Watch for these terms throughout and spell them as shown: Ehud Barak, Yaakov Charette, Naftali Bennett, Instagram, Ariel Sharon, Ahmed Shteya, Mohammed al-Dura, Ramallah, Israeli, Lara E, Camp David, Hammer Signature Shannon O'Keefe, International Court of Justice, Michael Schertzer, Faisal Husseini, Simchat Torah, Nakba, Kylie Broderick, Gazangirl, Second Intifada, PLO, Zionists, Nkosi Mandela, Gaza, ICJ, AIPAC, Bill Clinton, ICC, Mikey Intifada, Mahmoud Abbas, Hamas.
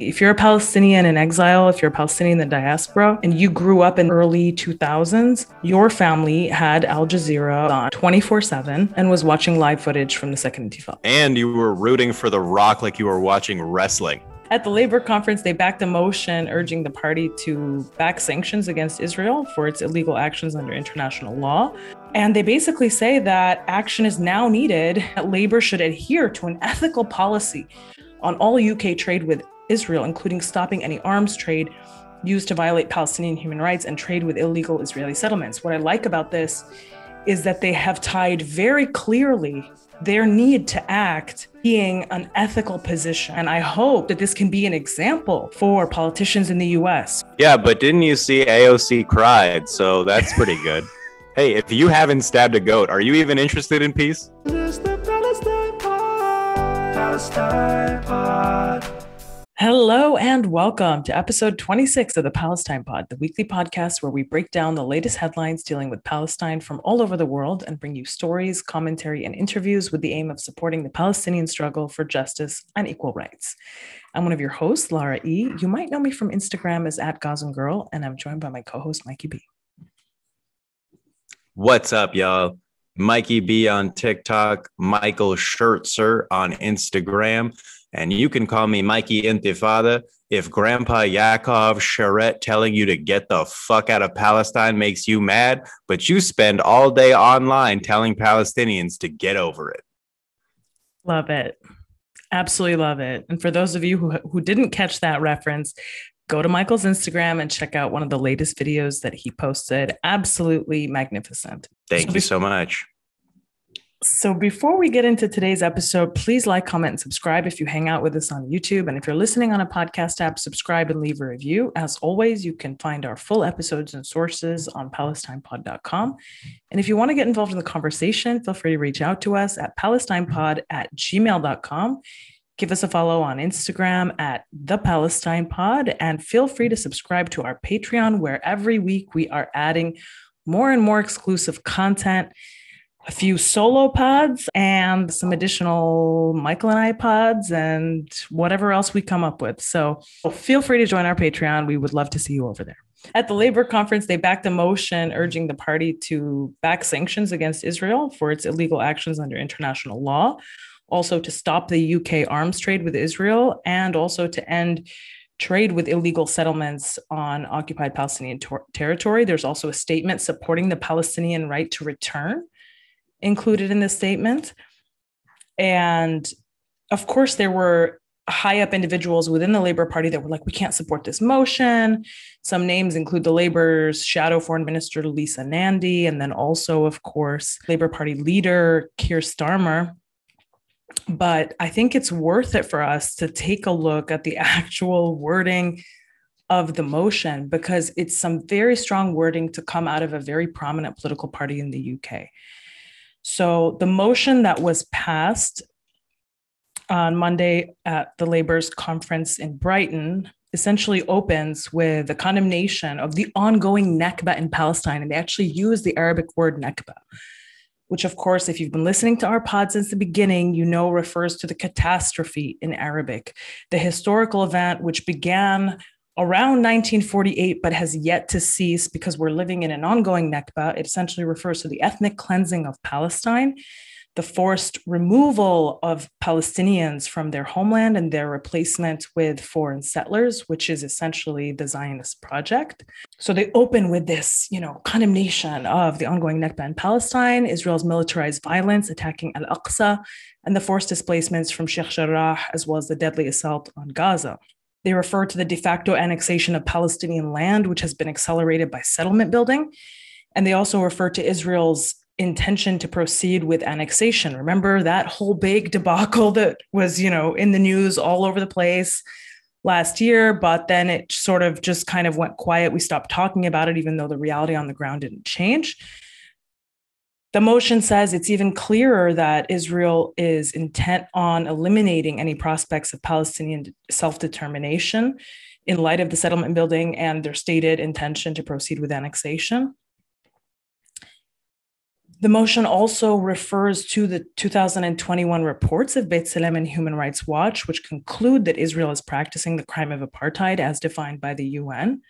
If you're a Palestinian in exile, if you're a Palestinian in the diaspora, and you grew up in early 2000s, your family had Al Jazeera on 24/7 and was watching live footage from the Second Intifada. And you were rooting for The Rock like you were watching wrestling. At the Labour conference, they backed a motion urging the party to back sanctions against Israel for its illegal actions under international law. And they basically say that action is now needed, that Labour should adhere to an ethical policy on all UK trade with Israel, including stopping any arms trade used to violate Palestinian human rights and trade with illegal Israeli settlements. What I like about this is that they have tied very clearly their need to act being an ethical position. And I hope that this can be an example for politicians in the US. Yeah, but didn't you see AOC cried? So that's pretty good. Hey, if you haven't stabbed a goat, are you even interested in peace? This is the Palestine Pod. Palestine Pod. Hello and welcome to episode 26 of the Palestine Pod, the weekly podcast where we break down the latest headlines dealing with Palestine from all over the world and bring you stories, commentary, and interviews with the aim of supporting the Palestinian struggle for justice and equal rights. I'm one of your hosts, Lara E. You might know me from Instagram as @Gazangirl, and I'm joined by my co-host, Mikey B. What's up, y'all? Mikey B on TikTok, Michael Schertzer on Instagram. And you can call me Mikey Intifada. If Grandpa Yaakov Charette telling you to get the fuck out of Palestine makes you mad, but you spend all day online telling Palestinians to get over it. Love it. Absolutely love it. And for those of you who didn't catch that reference, go to Michael's Instagram and check out one of the latest videos that he posted. Absolutely magnificent. Thank you so much. So before we get into today's episode, please like, comment, and subscribe if you hang out with us on YouTube. And if you're listening on a podcast app, subscribe and leave a review. As always, you can find our full episodes and sources on palestinepod.com. And if you want to get involved in the conversation, feel free to reach out to us at palestinepod@gmail.com. Give us a follow on Instagram at The Palestine Pod, and feel free to subscribe to our Patreon, where every week we are adding more and more exclusive content. A few solo pods and some additional Michael and I pods and whatever else we come up with. So feel free to join our Patreon. We would love to see you over there. At the Labour conference, they backed a motion urging the party to back sanctions against Israel for its illegal actions under international law, also to stop the UK arms trade with Israel, and also to end trade with illegal settlements on occupied Palestinian territory. There's also a statement supporting the Palestinian right to return included in this statement. And of course, there were high up individuals within the Labour Party that were like, we can't support this motion. Some names include the Labour's shadow foreign minister, Lisa Nandy, and then also, of course, Labour Party leader, Keir Starmer. But I think it's worth it for us to take a look at the actual wording of the motion, because it's some very strong wording to come out of a very prominent political party in the UK. So the motion that was passed on Monday at the Labour's conference in Brighton essentially opens with the condemnation of the ongoing Nakba in Palestine. And they actually use the Arabic word Nakba, which, of course, if you've been listening to our pod since the beginning, you know refers to the catastrophe in Arabic, the historical event which began around 1948, but has yet to cease because we're living in an ongoing Nakba. It essentially refers to the ethnic cleansing of Palestine, the forced removal of Palestinians from their homeland and their replacement with foreign settlers, which is essentially the Zionist project. So they open with this, condemnation of the ongoing Nakba in Palestine, Israel's militarized violence attacking Al-Aqsa, and the forced displacements from Sheikh Jarrah, as well as the deadly assault on Gaza. They refer to the de facto annexation of Palestinian land, which has been accelerated by settlement building. And they also refer to Israel's intention to proceed with annexation. Remember that whole big debacle that was, in the news all over the place last year, but then it sort of just kind of went quiet. We stopped talking about it, even though the reality on the ground didn't change. The motion says it's even clearer that Israel is intent on eliminating any prospects of Palestinian self-determination in light of the settlement building and their stated intention to proceed with annexation. The motion also refers to the 2021 reports of B'Tselem and Human Rights Watch, which conclude that Israel is practicing the crime of apartheid as defined by the UN.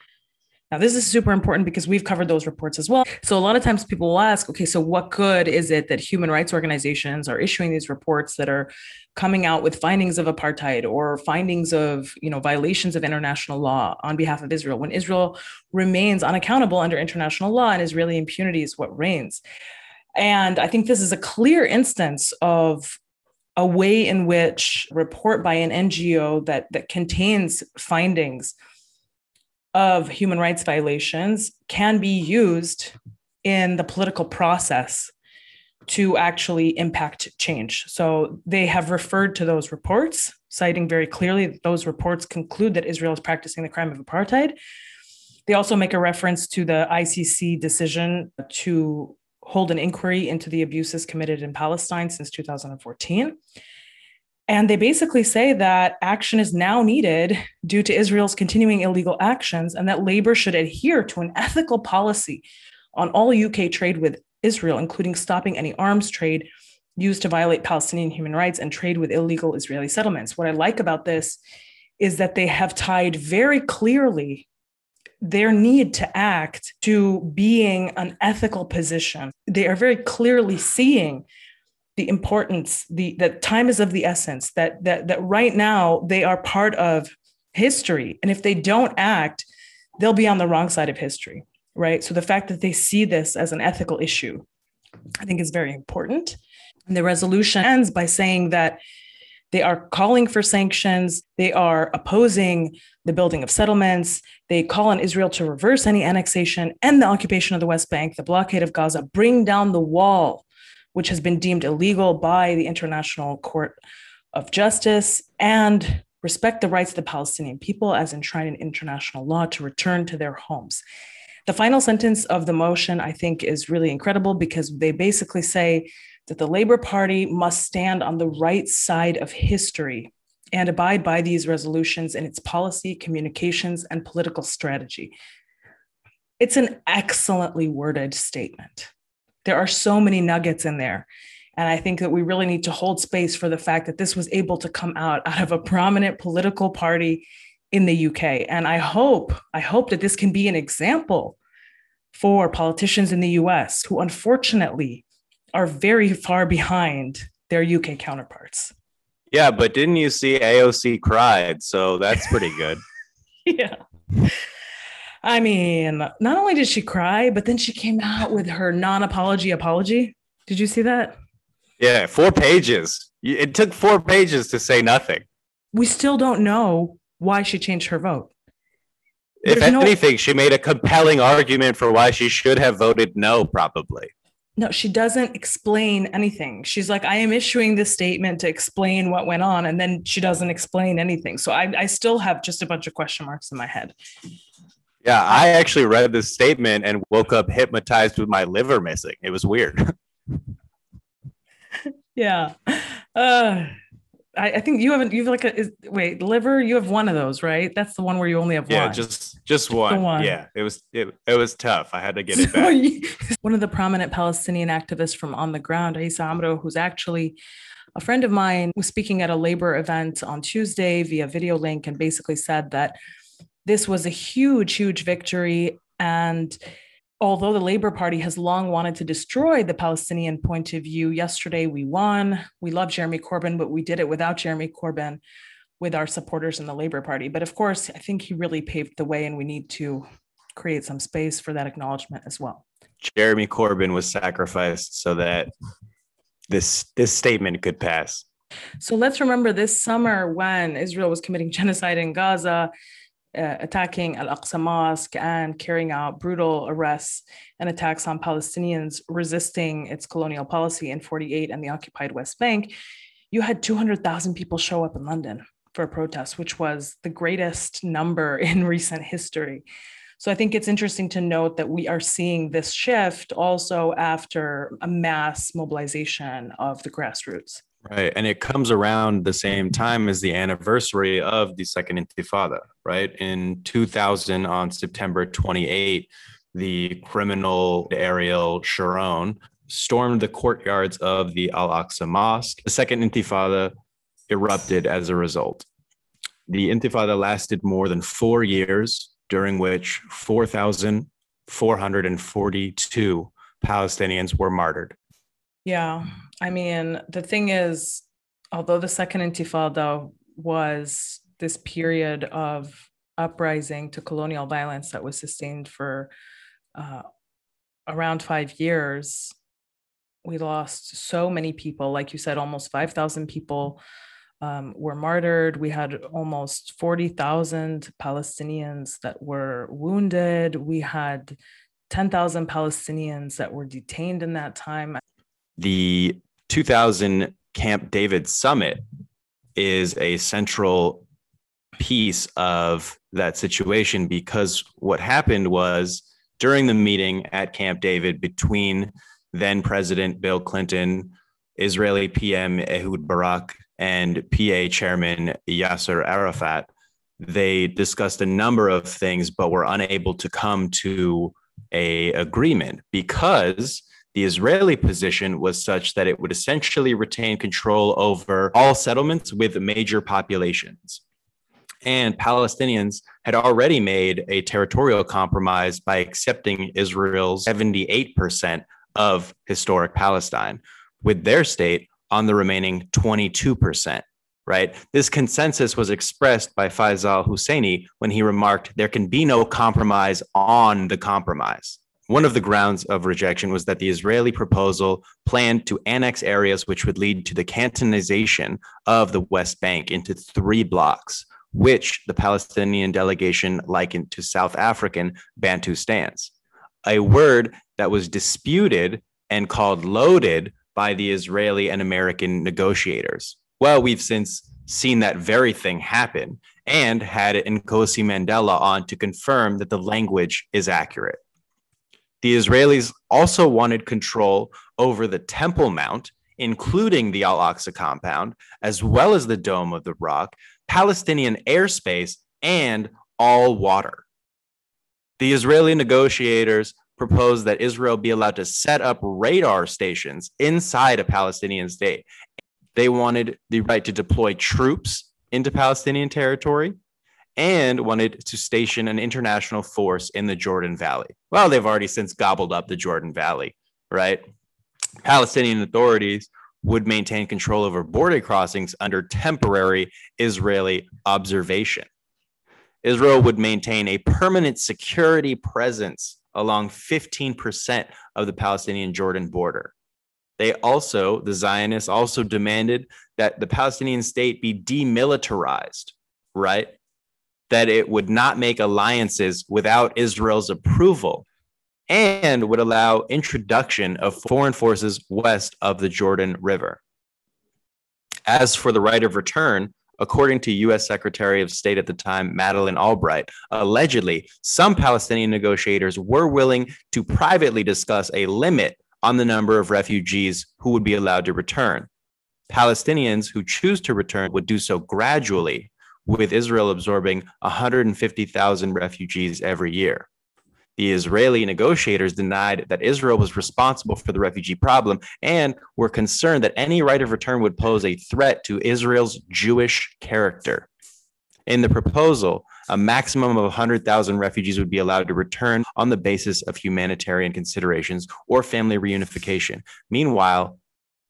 Now, this is super important because we've covered those reports as well. So a lot of times people will ask, okay, so what good is it that human rights organizations are issuing these reports that are coming out with findings of apartheid or findings of, you know, violations of international law on behalf of Israel when Israel remains unaccountable under international law and Israeli impunity is what reigns? And I think this is a clear instance of a way in which a report by an NGO that contains findings of human rights violations can be used in the political process to actually impact change. So they have referred to those reports, citing very clearly that those reports conclude that Israel is practicing the crime of apartheid. They also make a reference to the ICC decision to hold an inquiry into the abuses committed in Palestine since 2014. And they basically say that action is now needed due to Israel's continuing illegal actions and that labor should adhere to an ethical policy on all UK trade with Israel, including stopping any arms trade used to violate Palestinian human rights and trade with illegal Israeli settlements. What I like about this is that they have tied very clearly their need to act to being an ethical position. They are very clearly seeing the importance, that time is of the essence, that right now they are part of history. And if they don't act, they'll be on the wrong side of history, right? So the fact that they see this as an ethical issue, I think is very important. And the resolution ends by saying that they are calling for sanctions. They are opposing the building of settlements. They call on Israel to reverse any annexation and the occupation of the West Bank, the blockade of Gaza, bring down the wall, which has been deemed illegal by the International Court of Justice, and respect the rights of the Palestinian people as enshrined in international law to return to their homes. The final sentence of the motion, I think, is really incredible because they basically say that the Labour Party must stand on the right side of history and abide by these resolutions in its policy, communications, and political strategy. It's an excellently worded statement. There are so many nuggets in there. And I think that we really need to hold space for the fact that this was able to come out of a prominent political party in the UK. And I hope that this can be an example for politicians in the US who unfortunately are very far behind their UK counterparts. Yeah, but didn't you see AOC cried? So that's pretty good. Yeah. I mean, not only did she cry, but then she came out with her non-apology apology. Did you see that? Yeah, 4 pages. It took 4 pages to say nothing. We still don't know why she changed her vote. If anything, she made a compelling argument for why she should have voted no, probably. No, she doesn't explain anything. She's like, I am issuing this statement to explain what went on, and then she doesn't explain anything. So I still have just a bunch of question marks in my head. Yeah, I actually read this statement and woke up hypnotized with my liver missing. It was weird. Yeah. I think you have one of those, right? That's the one where you only have one. Yeah, just one. Yeah, it was tough. I had to get it back. One of the prominent Palestinian activists from on the ground, Issa Amro, who's actually a friend of mine, was speaking at a labor event on Tuesday via video link and basically said that this was a huge, huge victory. And although the Labour Party has long wanted to destroy the Palestinian point of view, yesterday we won. We love Jeremy Corbyn, but we did it without Jeremy Corbyn, with our supporters in the Labour Party. But of course, I think he really paved the way, and we need to create some space for that acknowledgement as well. Jeremy Corbyn was sacrificed so that this statement could pass. So let's remember this summer when Israel was committing genocide in Gaza, attacking Al-Aqsa Mosque and carrying out brutal arrests and attacks on Palestinians resisting its colonial policy in 1948 and the occupied West Bank, you had 200,000 people show up in London for a protest, which was the greatest number in recent history. So I think it's interesting to note that we are seeing this shift also after a mass mobilization of the grassroots. Right. And it comes around the same time as the anniversary of the Second Intifada, right? In 2000, on September 28, the criminal Ariel Sharon stormed the courtyards of the Al-Aqsa Mosque. The Second Intifada erupted as a result. The Intifada lasted more than 4 years, during which 4,442 Palestinians were martyred. Yeah, I mean, the thing is, although the Second Intifada was this period of uprising to colonial violence that was sustained for around 5 years, we lost so many people. Like you said, almost 5,000 people were martyred. We had almost 40,000 Palestinians that were wounded. We had 10,000 Palestinians that were detained in that time. The 2000 Camp David summit is a central piece of that situation, because what happened was, during the meeting at Camp David between then President Bill Clinton, Israeli PM Ehud Barak, and PA Chairman Yasser Arafat, they discussed a number of things but were unable to come to an agreement because the Israeli position was such that it would essentially retain control over all settlements with major populations. And Palestinians had already made a territorial compromise by accepting Israel's 78% of historic Palestine, with their state on the remaining 22%, right? This consensus was expressed by Faisal Husseini when he remarked, "There can be no compromise on the compromise." One of the grounds of rejection was that the Israeli proposal planned to annex areas which would lead to the Cantonization of the West Bank into 3 blocks, which the Palestinian delegation likened to South African Bantustans, a word that was disputed and called loaded by the Israeli and American negotiators. Well, we've since seen that very thing happen and had Nkosi Mandela on to confirm that the language is accurate. The Israelis also wanted control over the Temple Mount, including the Al-Aqsa compound, as well as the Dome of the Rock, Palestinian airspace, and all water. The Israeli negotiators proposed that Israel be allowed to set up radar stations inside a Palestinian state. They wanted the right to deploy troops into Palestinian territory and wanted to station an international force in the Jordan Valley. Well, they've already since gobbled up the Jordan Valley, right? Palestinian authorities would maintain control over border crossings under temporary Israeli observation. Israel would maintain a permanent security presence along 15% of the Palestinian-Jordan border. They also, the Zionists also demanded that the Palestinian state be demilitarized, right? That it would not make alliances without Israel's approval, and would allow introduction of foreign forces west of the Jordan River. As for the right of return, according to U.S. Secretary of State at the time, Madeleine Albright, allegedly, some Palestinian negotiators were willing to privately discuss a limit on the number of refugees who would be allowed to return. Palestinians who choose to return would do so gradually, with Israel absorbing 150,000 refugees every year. The Israeli negotiators denied that Israel was responsible for the refugee problem and were concerned that any right of return would pose a threat to Israel's Jewish character. In the proposal, a maximum of 100,000 refugees would be allowed to return on the basis of humanitarian considerations or family reunification. Meanwhile,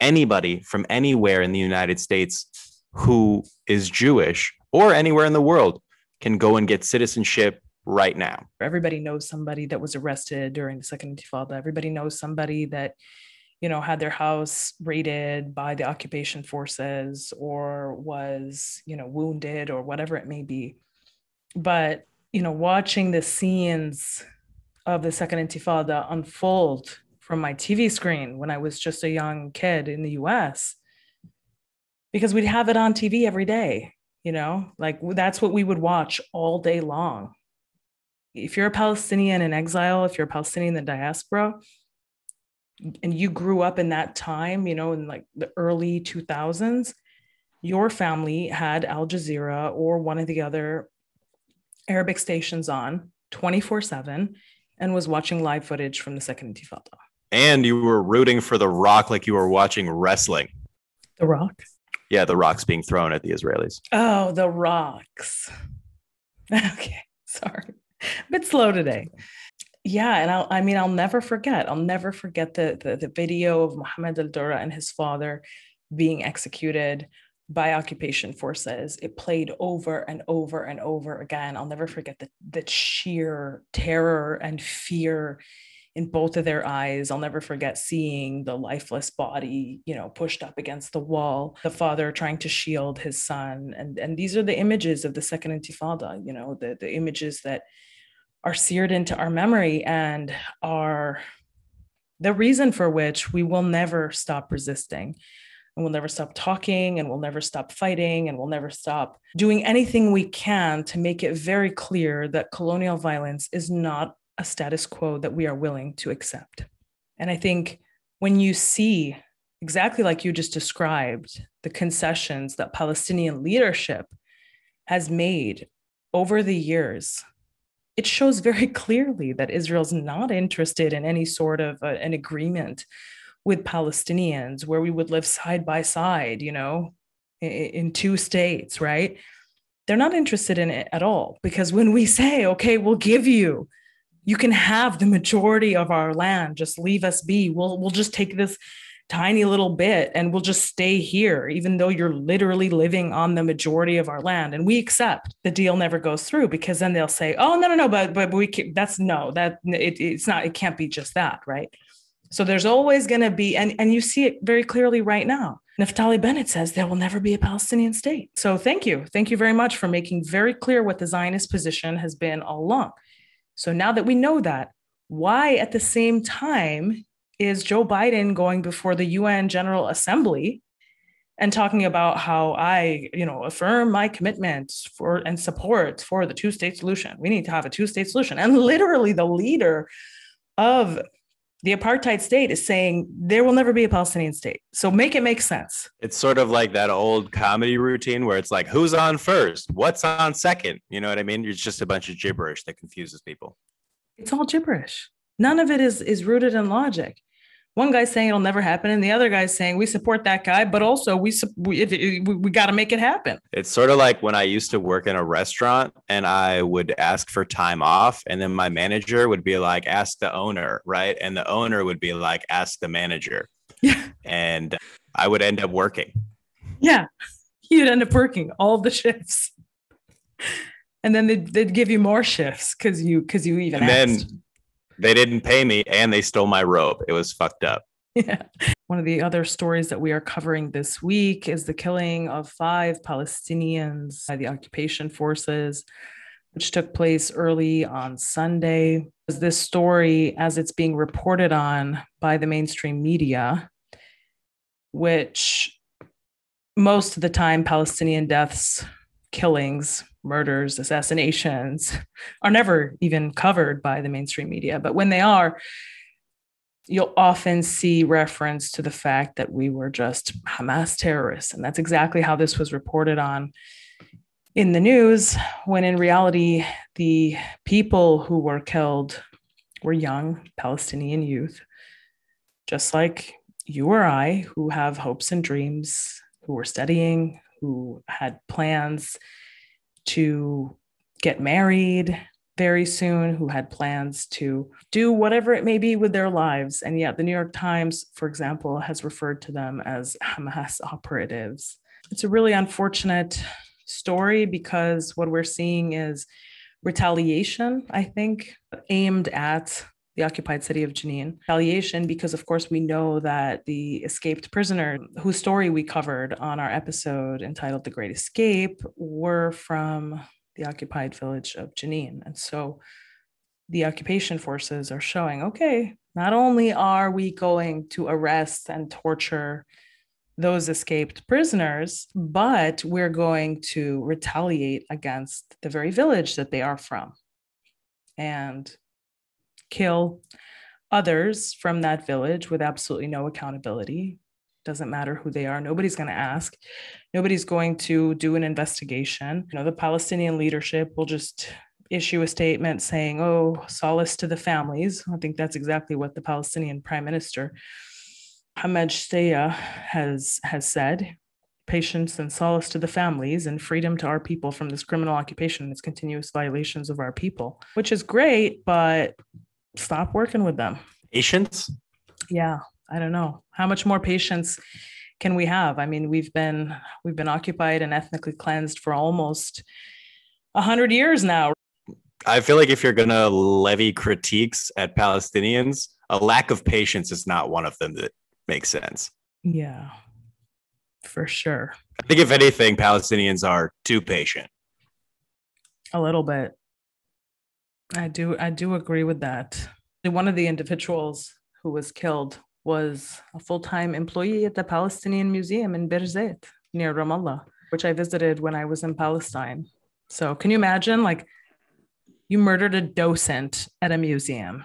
anybody from anywhere in the United States who is Jewish or anywhere in the world can go and get citizenship right now. Everybody knows somebody that was arrested during the Second Intifada. Everybody knows somebody that, you know, had their house raided by the occupation forces or was, you know, wounded or whatever it may be. But, you know, watching the scenes of the Second Intifada unfold from my TV screen when I was just a young kid in the US, because we'd have it on TV every day, you know, like that's what we would watch all day long. If you're a Palestinian in exile, if you're a Palestinian in the diaspora, and you grew up in that time, you know, in like the early 2000s, your family had Al Jazeera or one of the other Arabic stations on 24/7 and was watching live footage from the Second Intifada. and you were rooting for The Rock like you were watching wrestling. The Rock? Yeah, the rocks being thrown at the Israelis. Oh, the rocks. Okay, sorry. A bit slow today. Yeah, and I'll never forget. I'll never forget the video of Mohammed al-Dura and his father being executed by occupation forces. It played over and over and over again. I'll never forget the sheer terror and fear in both of their eyes. I'll never forget seeing the lifeless body, pushed up against the wall, the father trying to shield his son. And these are the images of the Second Intifada, the images that are seared into our memory and are the reason for which we will never stop resisting. And we'll never stop talking, and we'll never stop fighting, and we'll never stop doing anything we can to make it very clear that colonial violence is not a status quo that we are willing to accept. And I think when you see, exactly like you just described, the concessions that Palestinian leadership has made over the years, it shows very clearly that Israel's not interested in any sort of an agreement with Palestinians where we would live side by side, in two states, right? They're not interested in it at all, because when we say, okay, we'll give you, you can have the majority of our land, just leave us be. We'll just take this tiny little bit and we'll just stay here, even though you're literally living on the majority of our land. And we accept the deal never goes through, because then they'll say, oh, no, but we can't, it can't be just that, right? So there's always going to be, and you see it very clearly right now. Naftali Bennett says there will never be a Palestinian state. So thank you. Thank you very much for making very clear what the Zionist position has been all along. So now that we know that, why at the same time is Joe Biden going before the UN General Assembly and talking about how I affirm my commitment for and support for the two-state solution? We need to have a two-state solution. And literally the leader of the apartheid state is saying there will never be a Palestinian state. So make it make sense. It's sort of like that old comedy routine where it's like, who's on first? What's on second? You know what I mean? It's just a bunch of gibberish that confuses people. It's all gibberish. None of it is rooted in logic. One guy's saying it'll never happen, and the other guy's saying we support that guy, but also we got to make it happen. It's sort of like when I used to work in a restaurant and I would ask for time off, and then my manager would be like, ask the owner, right? And the owner would be like, ask the manager. Yeah. And I would end up working. Yeah. You'd end up working all the shifts. And then they'd give you more shifts because you even and asked. Then, they didn't pay me and they stole my robe. It was fucked up. Yeah. One of the other stories that we are covering this week is the killing of 5 Palestinians by the occupation forces, which took place early on Sunday. This story, as it's being reported on by the mainstream media, which most of the time Palestinian deaths, killings, murders, assassinations are never even covered by the mainstream media. But when they are, you'll often see reference to the fact that we were just Hamas terrorists. And that's exactly how this was reported on in the news, when in reality, the people who were killed were young Palestinian youth, just like you or I, who have hopes and dreams, who were studying, who had plans to get married very soon, who had plans to do whatever it may be with their lives. And yet the New York Times, for example, has referred to them as Hamas operatives. It's a really unfortunate story, because what we're seeing is retaliation, I think, aimed at the occupied city of Jenin. Retaliation because, of course, we know that the escaped prisoner, whose story we covered on our episode entitled The Great Escape, were from the occupied village of Jenin. And so the occupation forces are showing, okay, not only are we going to arrest and torture those escaped prisoners, but we're going to retaliate against the very village that they are from. And kill others from that village with absolutely no accountability. Doesn't matter who they are. Nobody's going to ask. Nobody's going to do an investigation. The Palestinian leadership will just issue a statement saying, oh, solace to the families. I think that's exactly what the Palestinian Prime Minister, Ahmed Shteya, has said. Patience and solace to the families and freedom to our people from this criminal occupation and its continuous violations of our people, which is great, but stop working with them. Patience? Yeah, I don't know. How much more patience can we have? I mean, we've been occupied and ethnically cleansed for almost 100 years now. I feel like if you're going to levy critiques at Palestinians, a lack of patience is not one of them that makes sense. Yeah. For sure. I think if anything, Palestinians are too patient. A little bit. I do agree with that. One of the individuals who was killed was a full-time employee at the Palestinian Museum in Birzeit near Ramallah, which I visited when I was in Palestine. So can you imagine, like, you murdered a docent at a museum?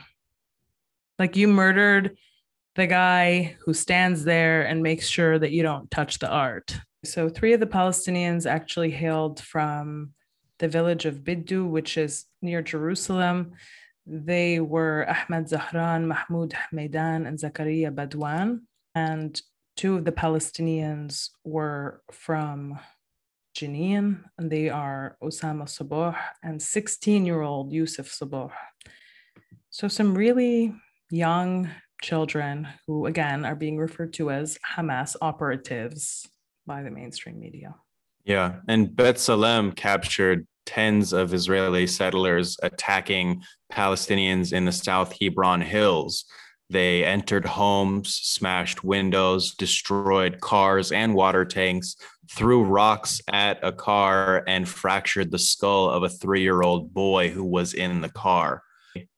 Like, you murdered the guy who stands there and makes sure that you don't touch the art. So 3 of the Palestinians actually hailed from the village of Biddu, which is near Jerusalem. They were Ahmed Zahran, Mahmoud Hamidan, and Zakaria Badwan. And 2 of the Palestinians were from Jenin, and they are Osama Sabah and 16-year-old Yusuf Sabah. So some really young children who, again, are being referred to as Hamas operatives by the mainstream media. Yeah, and B'Tselem captured tens of Israeli settlers attacking Palestinians in the South Hebron Hills. They entered homes, smashed windows, destroyed cars and water tanks, threw rocks at a car, and fractured the skull of a 3-year-old boy who was in the car.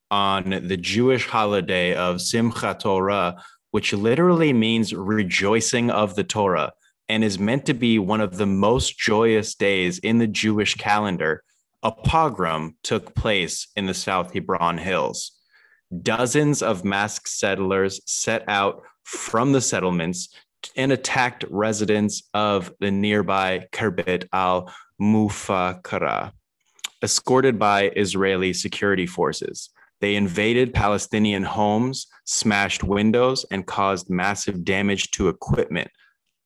On the Jewish holiday of Simchat Torah, which literally means rejoicing of the Torah and is meant to be one of the most joyous days in the Jewish calendar, a pogrom took place in the South Hebron Hills. Dozens of masked settlers set out from the settlements and attacked residents of the nearby Kerbet al-Mufakara, escorted by Israeli security forces. They invaded Palestinian homes, smashed windows, and caused massive damage to equipment.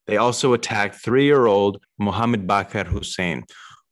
They also attacked 3-year-old Mohammed Bakar Hussein,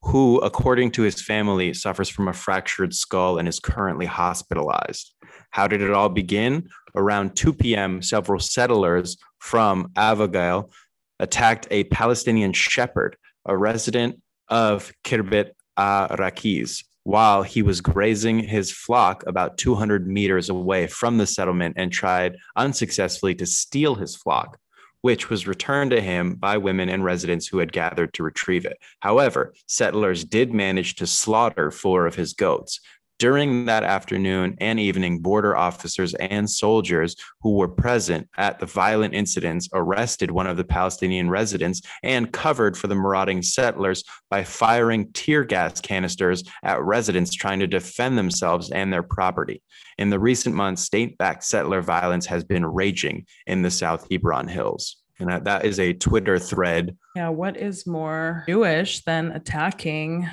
who, according to his family, suffers from a fractured skull and is currently hospitalized. How did it all begin? Around 2 p.m., several settlers from Avagail attacked a Palestinian shepherd, a resident of Kirbet Arakiz, while he was grazing his flock about 200 meters away from the settlement, and tried unsuccessfully to steal his flock, which was returned to him by women and residents who had gathered to retrieve it. However, settlers did manage to slaughter 4 of his goats. During that afternoon and evening, border officers and soldiers who were present at the violent incidents arrested one of the Palestinian residents and covered for the marauding settlers by firing tear gas canisters at residents trying to defend themselves and their property. In the recent months, state-backed settler violence has been raging in the South Hebron Hills. And that is a Twitter thread. Yeah, what is more Jewish than attacking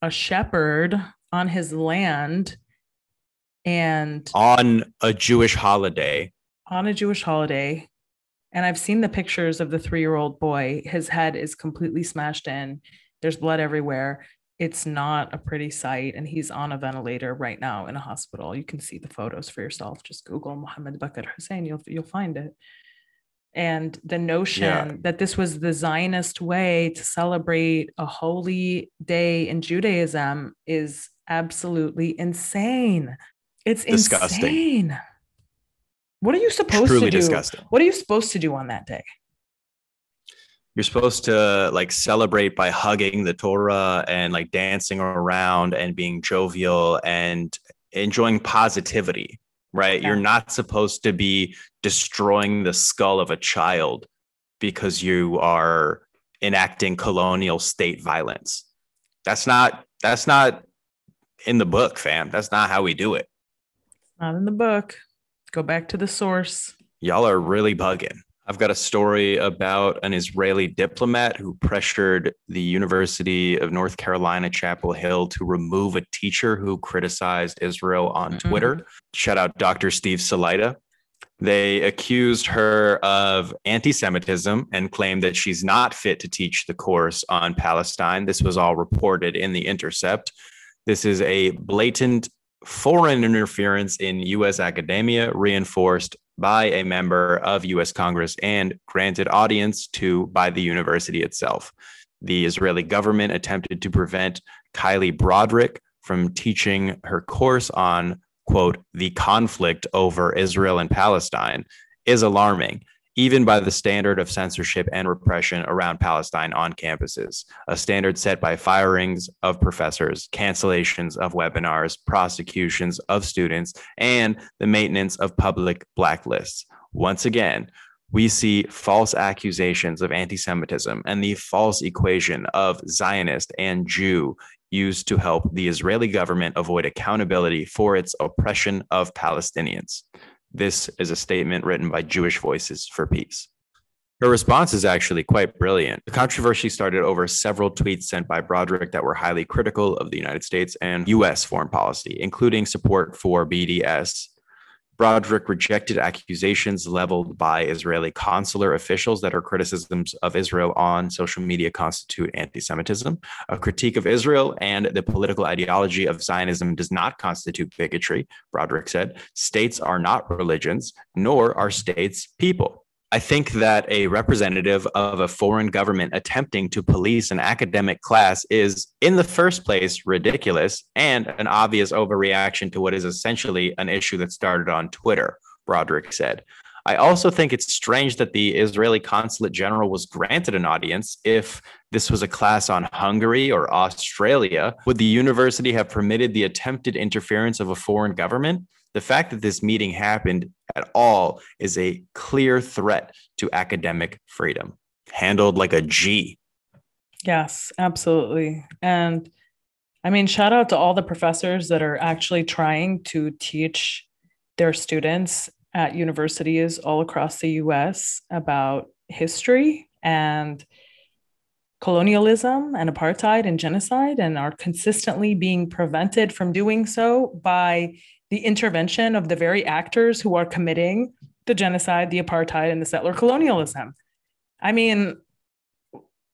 a shepherd on his land and on a Jewish holiday? And I've seen the pictures of the 3-year-old boy. His head is completely smashed in. There's blood everywhere. It's not a pretty sight. And he's on a ventilator right now in a hospital. You can see the photos for yourself. Just Google Mohammed Bakar Hussein. You'll find it. And the notion that this was the Zionist way to celebrate a holy day in Judaism is absolutely insane. It's disgusting. Insane. What are you supposed to do? Disgusting. What are you supposed to do on that day? You're supposed to celebrate by hugging the Torah and dancing around and being jovial and enjoying positivity. Right. Yeah. You're not supposed to be destroying the skull of a child because you are enacting colonial state violence. That's not in the book, fam. That's not how we do it. Not in the book. Go back to the source. Y'all are really bugging. I've got a story about an Israeli diplomat who pressured the University of North Carolina, Chapel Hill to remove a teacher who criticized Israel on Twitter. Shout out Dr. Steve Salaita. They accused her of anti-Semitism and claimed that she's not fit to teach the course on Palestine. This was all reported in The Intercept. This is a blatant foreign interference in U.S. academia, reinforced by a member of U.S. Congress and granted audience to by the university itself. The Israeli government attempted to prevent Kylie Broderick from teaching her course on, quote, the conflict over Israel and Palestine is alarming, even by the standard of censorship and repression around Palestine on campuses, a standard set by firings of professors, cancellations of webinars, prosecutions of students, and the maintenance of public blacklists. Once again, we see false accusations of anti-Semitism and the false equation of Zionist and Jew used to help the Israeli government avoid accountability for its oppression of Palestinians. This is a statement written by Jewish Voices for Peace. Her response is actually quite brilliant. The controversy started over several tweets sent by Broderick that were highly critical of the United States and U.S. foreign policy, including support for BDS. Broderick rejected accusations leveled by Israeli consular officials that her criticisms of Israel on social media constitute anti-Semitism. A critique of Israel and the political ideology of Zionism does not constitute bigotry, Broderick said. States are not religions, nor are states people. I think that a representative of a foreign government attempting to police an academic class is, in the first place, ridiculous and an obvious overreaction to what is essentially an issue that started on Twitter, Broderick said. I also think it's strange that the Israeli consulate general was granted an audience. If this was a class on Hungary or Australia, would the university have permitted the attempted interference of a foreign government? The fact that this meeting happened at all is a clear threat to academic freedom. Handled like a G. Yes, absolutely. And I mean, shout out to all the professors that are actually trying to teach their students at universities all across the US about history and colonialism and apartheid and genocide, and are consistently being prevented from doing so by the intervention of the very actors who are committing the genocide, the apartheid, and the settler colonialism. I mean...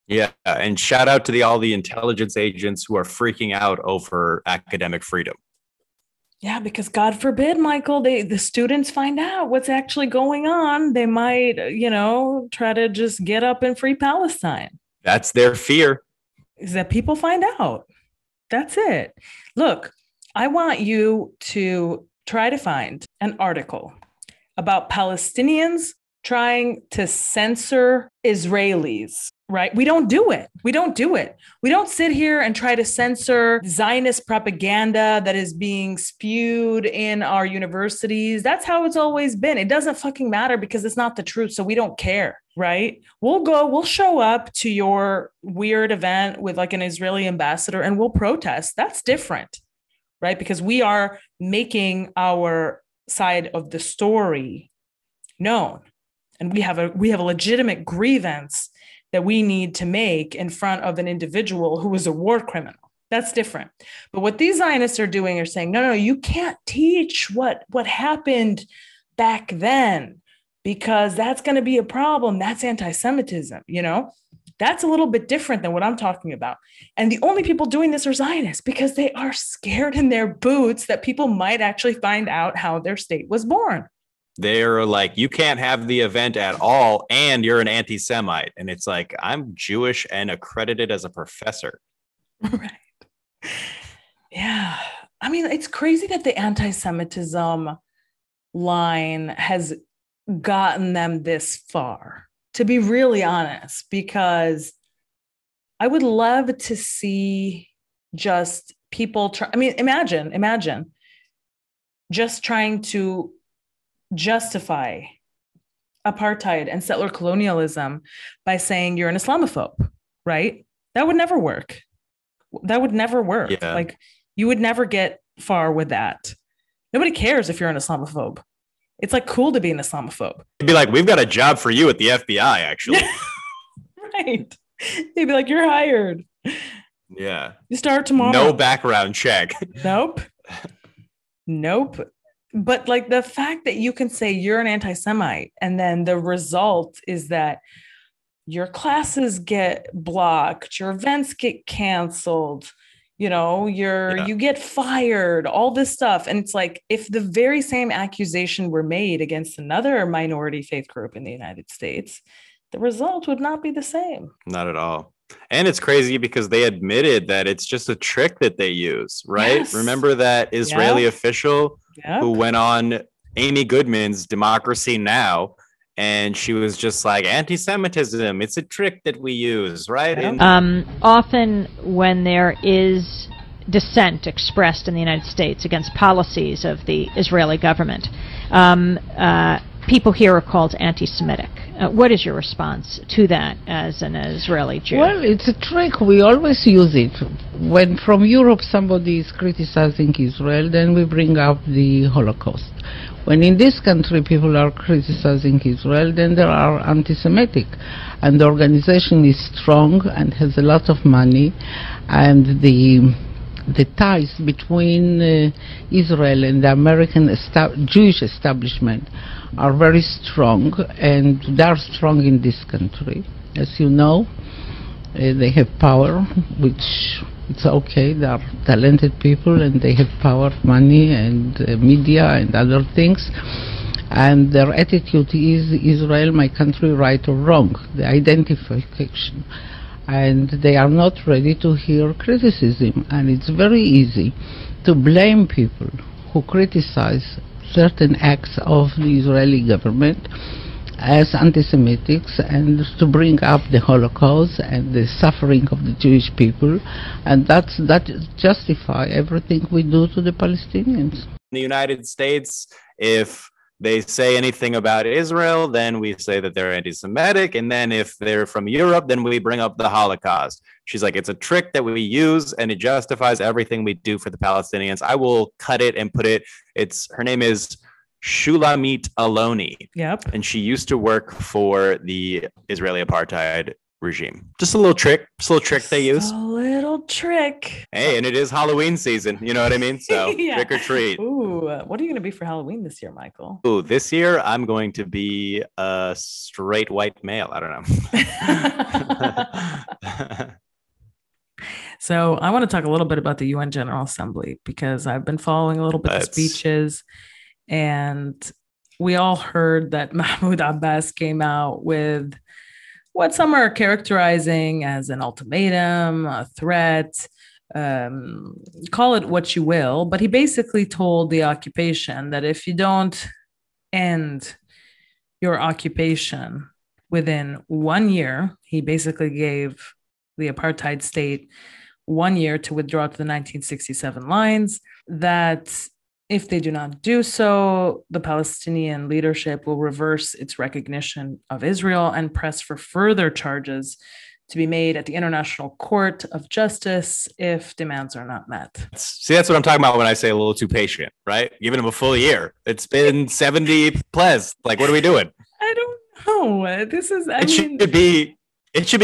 Yeah, and shout out to all the intelligence agents who are freaking out over academic freedom. Yeah, because God forbid, Michael, the students find out what's actually going on. They might, you know, try to just get up and free Palestine. That's their fear. Is that people find out. That's it. Look, I want you to try to find an article about Palestinians trying to censor Israelis, right? We don't do it. We don't do it. We don't sit here and try to censor Zionist propaganda that is being spewed in our universities. That's how it's always been. It doesn't fucking matter because it's not the truth. So we don't care, right? We'll show up to your weird event with like an Israeli ambassador and we'll protest. That's different. Right? Because we are making our side of the story known. And we have a legitimate grievance that we need to make in front of an individual who is a war criminal. That's different. But what these Zionists are doing are saying, no, you can't teach what happened back then, because that's going to be a problem. That's anti-Semitism, you know? That's a little bit different than what I'm talking about. And the only people doing this are Zionists because they are scared in their boots that people might actually find out how their state was born. They're like, you can't have the event at all, and you're an anti-Semite. And it's like, I'm Jewish and accredited as a professor. Right. Yeah. I mean, it's crazy that the anti-Semitism line has gotten them this far. To be really honest, because I would love to see just people try. I mean, imagine just trying to justify apartheid and settler colonialism by saying you're an Islamophobe, right? That would never work. Yeah. Like you would never get far with that. Nobody cares if you're an Islamophobe. It's like cool to be an Islamophobe. It'd be like, we've got a job for you at the FBI, actually. Right. They'd be like, you're hired. Yeah. You start tomorrow. No background check. Nope. Nope. But like the fact that you can say you're an anti-Semite and then the result is that your classes get blocked, your events get canceled, you know, you get fired, all this stuff. And it's like, if the very same accusation were made against another minority faith group in the United States, the result would not be the same. Not at all. And it's crazy because they admitted that it's just a trick that they use, right? Yes. Remember that Israeli official who went on Amy Goodman's Democracy Now! And she was just like, anti-Semitism, it's a trick that we use, right? Often when there is dissent expressed in the United States against policies of the Israeli government, people here are called anti-Semitic. What is your response to that as an Israeli Jew? Well, it's a trick. We always use it. When from Europe somebody is criticizing Israel, then we bring up the Holocaust. When in this country people are criticizing Israel, then they are anti-Semitic. And the organization is strong and has a lot of money. And the ties between Israel and the American Jewish establishment are very strong, and they are strong in this country. As you know, they have power, which it's okay, they are talented people and they have power, money and media and other things. And their attitude is Israel, my country, right or wrong, the identification. And they are not ready to hear criticism, and it's very easy to blame people who criticize certain acts of the Israeli government as anti-Semitics, and to bring up the Holocaust and the suffering of the Jewish people, and that justify everything we do to the Palestinians. In the United States, if they say anything about Israel, then we say that they're anti-Semitic. And then if they're from Europe, then we bring up the Holocaust. She's like, it's a trick that we use and it justifies everything we do for the Palestinians. I will cut it and put it. Her name is Shulamit Aloni. Yep. And she used to work for the Israeli apartheid regime. Just a little trick. Just a little trick they use. A little trick. Hey, and it is Halloween season. You know what I mean? So trick or treat. Ooh, what are you going to be for Halloween this year, Michael? Ooh, this year I'm going to be a straight white male. I don't know. So I want to talk a little bit about the UN General Assembly, because I've been following a little bit of speeches, and we all heard that Mahmoud Abbas came out with what some are characterizing as an ultimatum, a threat, call it what you will. But he basically told the occupation that if you don't end your occupation within 1 year, he basically gave the apartheid state 1 year to withdraw to the 1967 lines, that if they do not do so, the Palestinian leadership will reverse its recognition of Israel and press for further charges to be made at the International Court of Justice if demands are not met. See, that's what I'm talking about when I say a little too patient, right? Giving them a full year. It's been 70 plus. Like, what are we doing? I don't know. This is, it should be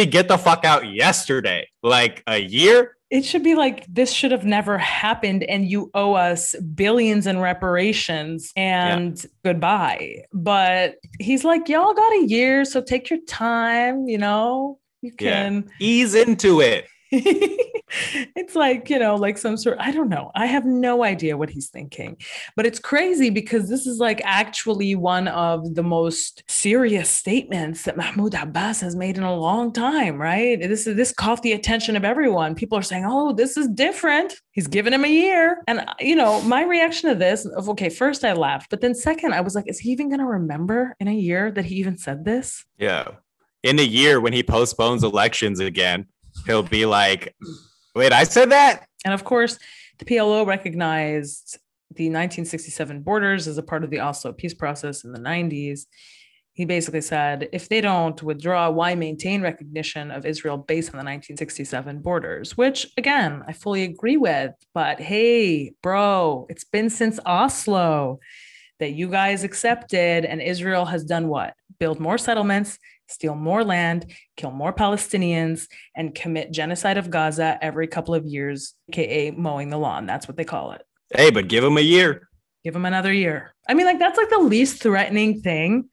get the fuck out yesterday. Like a year? It should be like, this should have never happened and you owe us billions in reparations and goodbye. But he's like, y'all got a year, so take your time, you know, you can ease into it. It's like, you know, like some sort, I don't know. I have no idea what he's thinking, but it's crazy because this is like actually one of the most serious statements that Mahmoud Abbas has made in a long time, right? This caught the attention of everyone. People are saying, oh, this is different. He's given him a year. And you know, my reaction to this of, okay, first I laughed, but then second, I was like, is he even going to remember in a year that he even said this? Yeah. In a year when he postpones elections again, he'll be like, wait, I said that? And of course, the PLO recognized the 1967 borders as a part of the Oslo peace process in the 90s. He basically said, if they don't withdraw, why maintain recognition of Israel based on the 1967 borders? Which, again, I fully agree with. But hey, bro, it's been since Oslo. that you guys accepted, and Israel has done what? Build more settlements, steal more land, kill more Palestinians, and commit genocide of Gaza every couple of years, aka mowing the lawn. That's what they call it. Hey, but give them a year. Give them another year. I mean, like, that's like the least threatening thing.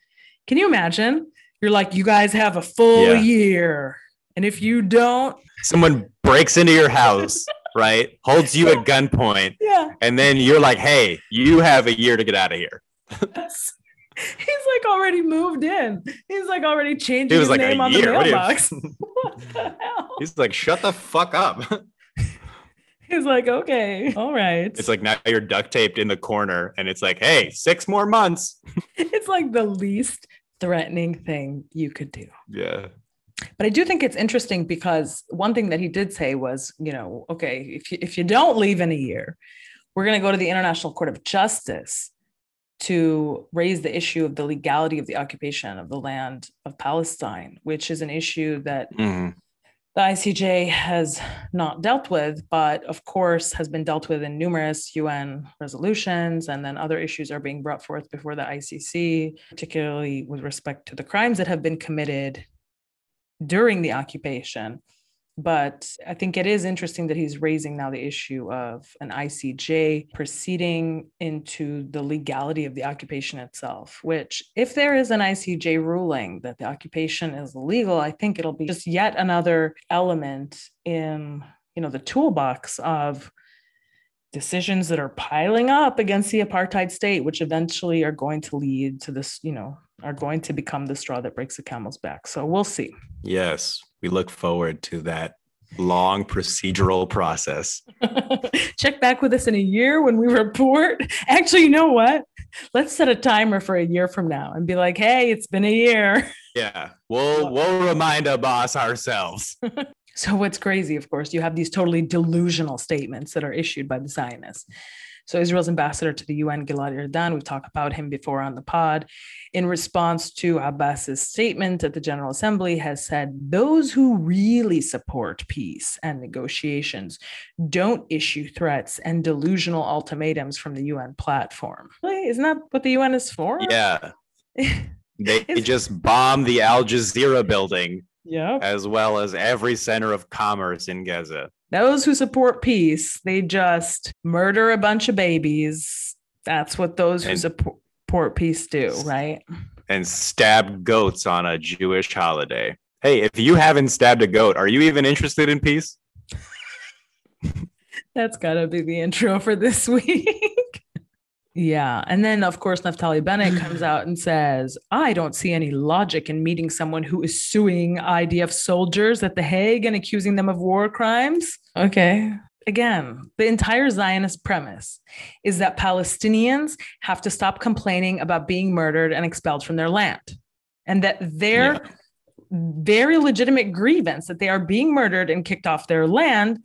Can you imagine? You're like, you guys have a full year. And if you don't, someone breaks into your house, right? Holds you at gunpoint. Yeah. And then you're like, hey, you have a year to get out of here. Yes. He's like already moved in. He's like already changing his like name on the mailbox. What the hell? He's like, shut the fuck up. He's like, okay, all right. It's like now you're duct taped in the corner and it's like, hey, 6 more months. It's like the least threatening thing you could do. Yeah. But I do think it's interesting because one thing that he did say was, you know, okay, if you don't leave in a year, we're going to go to the International Court of Justice to raise the issue of the legality of the occupation of the land of Palestine, which is an issue that the ICJ has not dealt with, but of course has been dealt with in numerous UN resolutions. And then other issues are being brought forth before the ICC, particularly with respect to the crimes that have been committed during the occupation. But I think it is interesting that he's raising now the issue of an ICJ proceeding into the legality of the occupation itself, which if there is an ICJ ruling that the occupation is legal, I think it'll be just yet another element in, you know, the toolbox of decisions that are piling up against the apartheid state, which eventually are going to lead to this, you know, are going to become the straw that breaks the camel's back. So we'll see. Yes. We look forward to that long procedural process. Check back with us in a year when we report. Actually, you know what? Let's set a timer for a year from now and be like, hey, it's been a year. Yeah, we'll remind Abbas ourselves. So what's crazy, of course, you have these totally delusional statements that are issued by the Zionists. So Israel's ambassador to the UN, Gilad Erdan, we've talked about him before on the pod, in response to Abbas's statement at the General Assembly has said, those who really support peace and negotiations don't issue threats and delusional ultimatums from the UN platform. Really? Isn't that what the UN is for? Yeah. They just bombed the Al Jazeera building, as well as every center of commerce in Gaza. Those who support peace, they just murder a bunch of babies. That's what those who support peace do, right? And stab goats on a Jewish holiday. Hey, if you haven't stabbed a goat, are you even interested in peace? That's got to be the intro for this week. Yeah. And then, of course, Naftali Bennett comes out and says, I don't see any logic in meeting someone who is suing IDF soldiers at The Hague and accusing them of war crimes. Okay. Again, the entire Zionist premise is that Palestinians have to stop complaining about being murdered and expelled from their land, and that their very legitimate grievance that they are being murdered and kicked off their land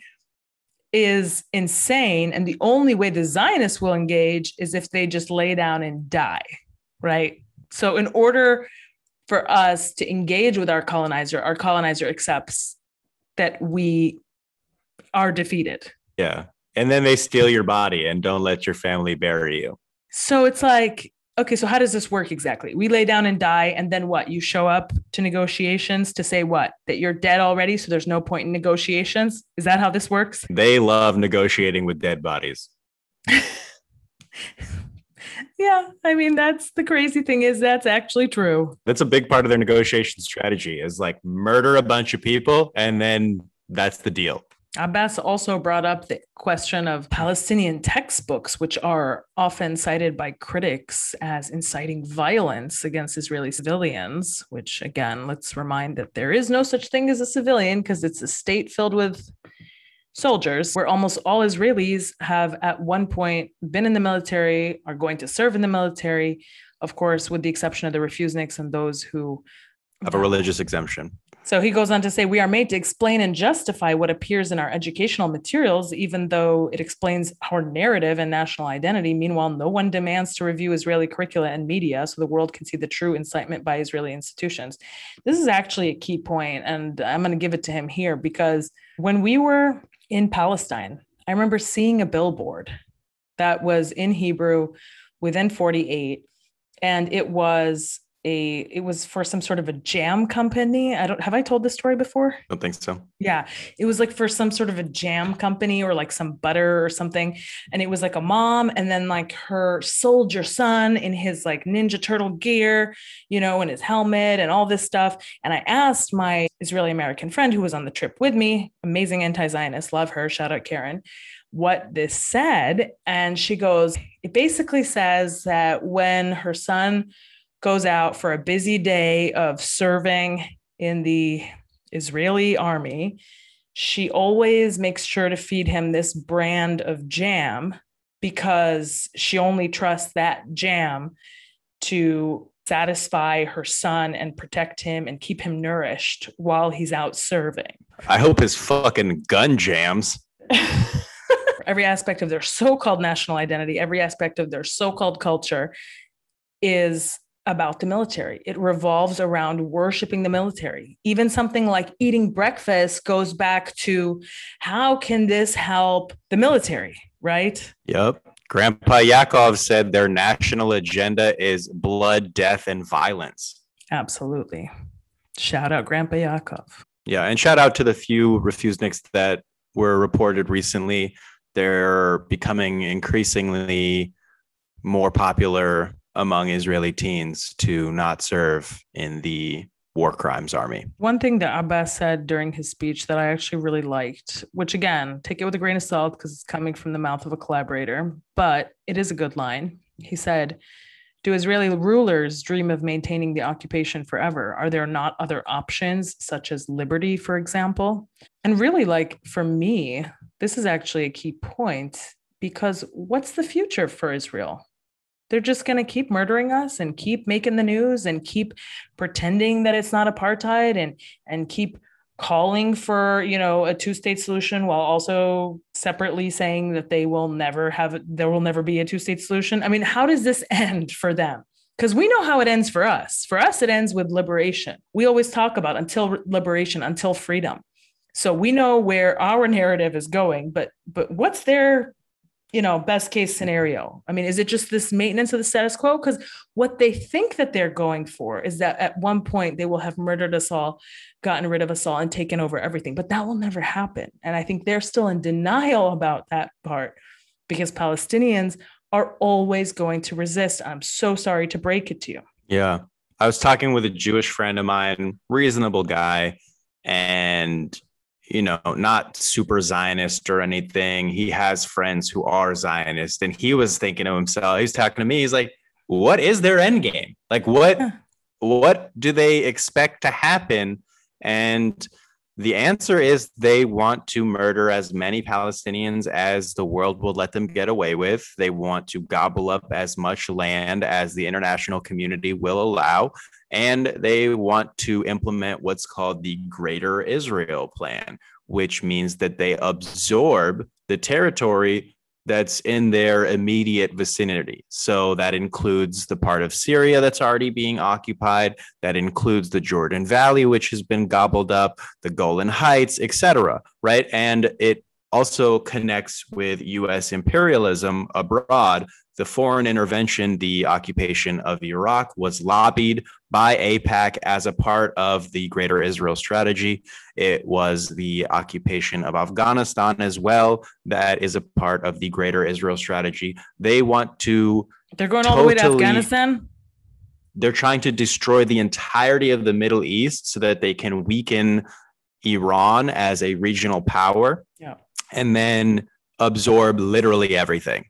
is insane, and the only way the Zionists will engage is if they just lay down and die, right? So in order for us to engage with our colonizer accepts that we are defeated. Yeah, and then they steal your body and don't let your family bury you. So it's like, okay, so how does this work exactly? We lay down and die, and then what? You show up to negotiations to say what? That you're dead already, so there's no point in negotiations? Is that how this works? They love negotiating with dead bodies. Yeah, I mean, that's the crazy thing is that's actually true. That's a big part of their negotiation strategy is like murder a bunch of people, and then that's the deal. Abbas also brought up the question of Palestinian textbooks, which are often cited by critics as inciting violence against Israeli civilians, which, again, let's remind that there is no such thing as a civilian because it's a state filled with soldiers, where almost all Israelis have at one point been in the military, are going to serve in the military, of course, with the exception of the refuseniks and those who have a religious exemption. So he goes on to say, we are made to explain and justify what appears in our educational materials, even though it explains our narrative and national identity. Meanwhile, no one demands to review Israeli curricula and media so the world can see the true incitement by Israeli institutions. This is actually a key point, and I'm going to give it to him here, because when we were in Palestine, I remember seeing a billboard that was in Hebrew within 48. And it was for some sort of a jam company. Have I told this story before? I don't think so. Yeah. It was like for some sort of a jam company or like some butter or something. And it was like a mom and then like her soldier son in his like Ninja Turtle gear, you know, and his helmet and all this stuff. And I asked my Israeli American friend who was on the trip with me, amazing anti-Zionist, love her, shout out Karen, what this said. And she goes, it basically says that when her son goes out for a busy day of serving in the Israeli army, she always makes sure to feed him this brand of jam because she only trusts that jam to satisfy her son and protect him and keep him nourished while he's out serving. I hope his fucking gun jams. Every aspect of their so-called national identity, every aspect of their so-called culture is about the military. It revolves around worshiping the military. Even something like eating breakfast goes back to how can this help the military, right? Yep. Grandpa Yaakov said their national agenda is blood, death, and violence. Absolutely. Shout out Grandpa Yaakov. Yeah. And shout out to the few refuseniks that were reported recently. They're becoming increasingly more popular among Israeli teens to not serve in the war crimes army. One thing that Abbas said during his speech that I actually really liked, which again, take it with a grain of salt because it's coming from the mouth of a collaborator, but it is a good line. He said, "Do Israeli rulers dream of maintaining the occupation forever? Are there not other options, such as liberty, for example?" And really, like, for me, this is actually a key point, because what's the future for Israel? They're just going to keep murdering us and keep making the news and keep pretending that it's not apartheid and keep calling for, you know, a two-state solution while also separately saying that there will never be a two-state solution. I mean, how does this end for them? Because we know how it ends for us. For us, it ends with liberation. We always talk about until liberation, until freedom. So we know where our narrative is going, but what's their, you know, best case scenario? I mean, is it just this maintenance of the status quo? Because what they think that they're going for is that at one point they will have murdered us all, gotten rid of us all, and taken over everything. But that will never happen. And I think they're still in denial about that part because Palestinians are always going to resist. I'm so sorry to break it to you. Yeah. I was talking with a Jewish friend of mine, reasonable guy, and you know, not super Zionist or anything. He has friends who are Zionist, and he was thinking to himself, he's talking to me, he's like, what is their end game? Like, what do they expect to happen? And the answer is they want to murder as many Palestinians as the world will let them get away with. They want to gobble up as much land as the international community will allow. And they want to implement what's called the Greater Israel Plan, which means that they absorb the territory that's in their immediate vicinity. So that includes the part of Syria that's already being occupied. That includes the Jordan Valley, which has been gobbled up, the Golan Heights, etc. Right. And it also connects with U.S. imperialism abroad. The foreign intervention, the occupation of Iraq, was lobbied by AIPAC as a part of the Greater Israel Strategy. It was the occupation of Afghanistan as well. That is a part of the Greater Israel Strategy. They want to... They're going all the way to Afghanistan? They're trying to destroy the entirety of the Middle East so that they can weaken Iran as a regional power. Yeah. And then absorb literally everything.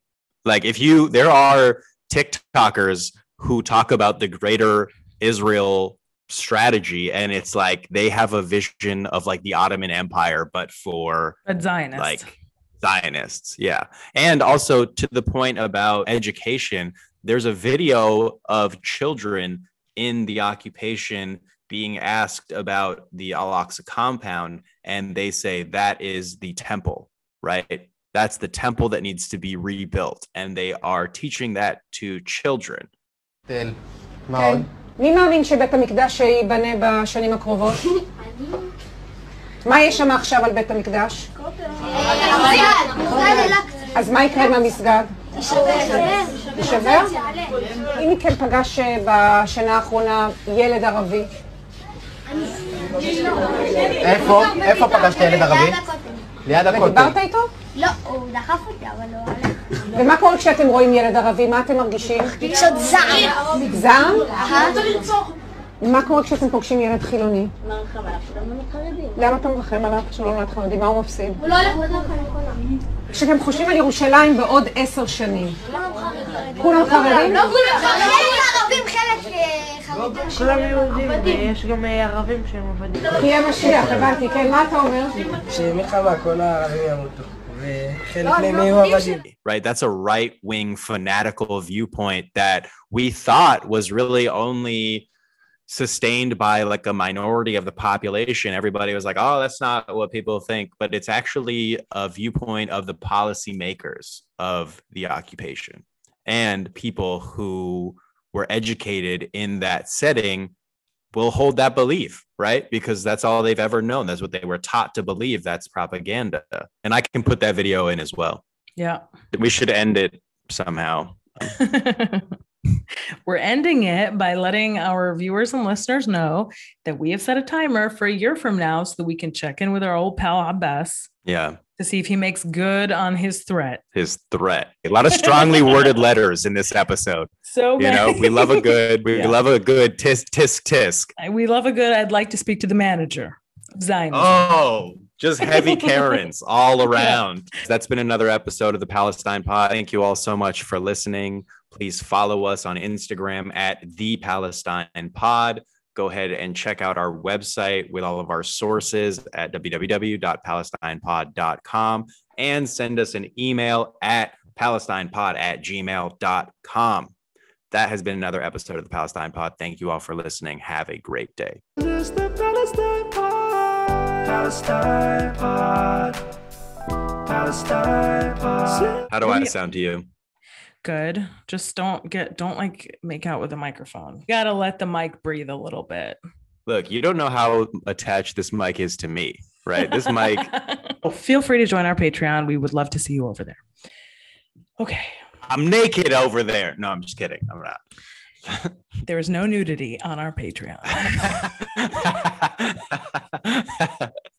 Like there are TikTokers who talk about the Greater Israel Strategy, and it's like they have a vision of like the Ottoman Empire, but for Zionists. Like Zionists. Yeah. And also to the point about education, there's a video of children in the occupation being asked about the Al-Aqsa compound, and they say that is the temple, right? That's the temple that needs to be rebuilt. And they are teaching that to children. משווה? אם מכם פגש בשנה האחרונה ילד ערבי? איפה? איפה פגשת ילד ערבי? ליד הכותל. ודיברת איתו? לא, הוא דחף אותי, אבל לא הלך. ומה קורה כשאתם רואים ילד ערבי? מה אתם מרגישים? רגשות זעם. זעם? מה קורה כשאתם פוגשים ילד חילוני? מה רחם עליו? שלא נולד חרדים. למה אתה מרחם עליו כשלא נולד חרדים? מה הוא מפסיד? הוא לא הולך לדרכה לכולם. כשאתם חושבים על ירושלים בעוד 10 שנים. כולם חרדים. כולם חרדים? לא כולם חרדים. ערבים חלק חרדים. כולם יהודים, ויש גם ערבים שהם עבדים. תהיה משיח, הבנתי. כן, מה אתה אומר? שמלחמה, כל הערבים ימותו. Right, that's a right-wing fanatical viewpoint that we thought was really only sustained by like a minority of the population. Everybody was like, oh, that's not what people think, but it's actually a viewpoint of the policymakers of the occupation and people who were educated in that setting will hold that belief, right? Because that's all they've ever known. That's what they were taught to believe. That's propaganda. And I can put that video in as well. Yeah. We should end it somehow. We're ending it by letting our viewers and listeners know that we have set a timer for a year from now so that we can check in with our old pal Abbas. Yeah. To see if he makes good on his threat. His threat. A lot of strongly worded letters in this episode. So many. You know, we love a good, we love a good tisk, tisk, tisk. We love a good, I'd like to speak to the manager of Zion. Oh, just heavy Karens all around. Yeah. That's been another episode of the Palestine Pod. Thank you all so much for listening. Please follow us on Instagram at The Palestine Pod. Go ahead and check out our website with all of our sources at www.palestinepod.com and send us an email at palestinepod@gmail.com. That has been another episode of the Palestine Pod. Thank you all for listening. Have a great day. This is the Palestine Pod. Palestine Pod. Palestine Pod. How do I sound to you? Good. Just don't like make out with a microphone. You gotta let the mic breathe a little bit. Look, you don't know how attached this mic is to me, right? This mic. Feel free to join our Patreon. We would love to see you over there. Okay. I'm naked over there. No, I'm just kidding. I'm not. There is no nudity on our Patreon.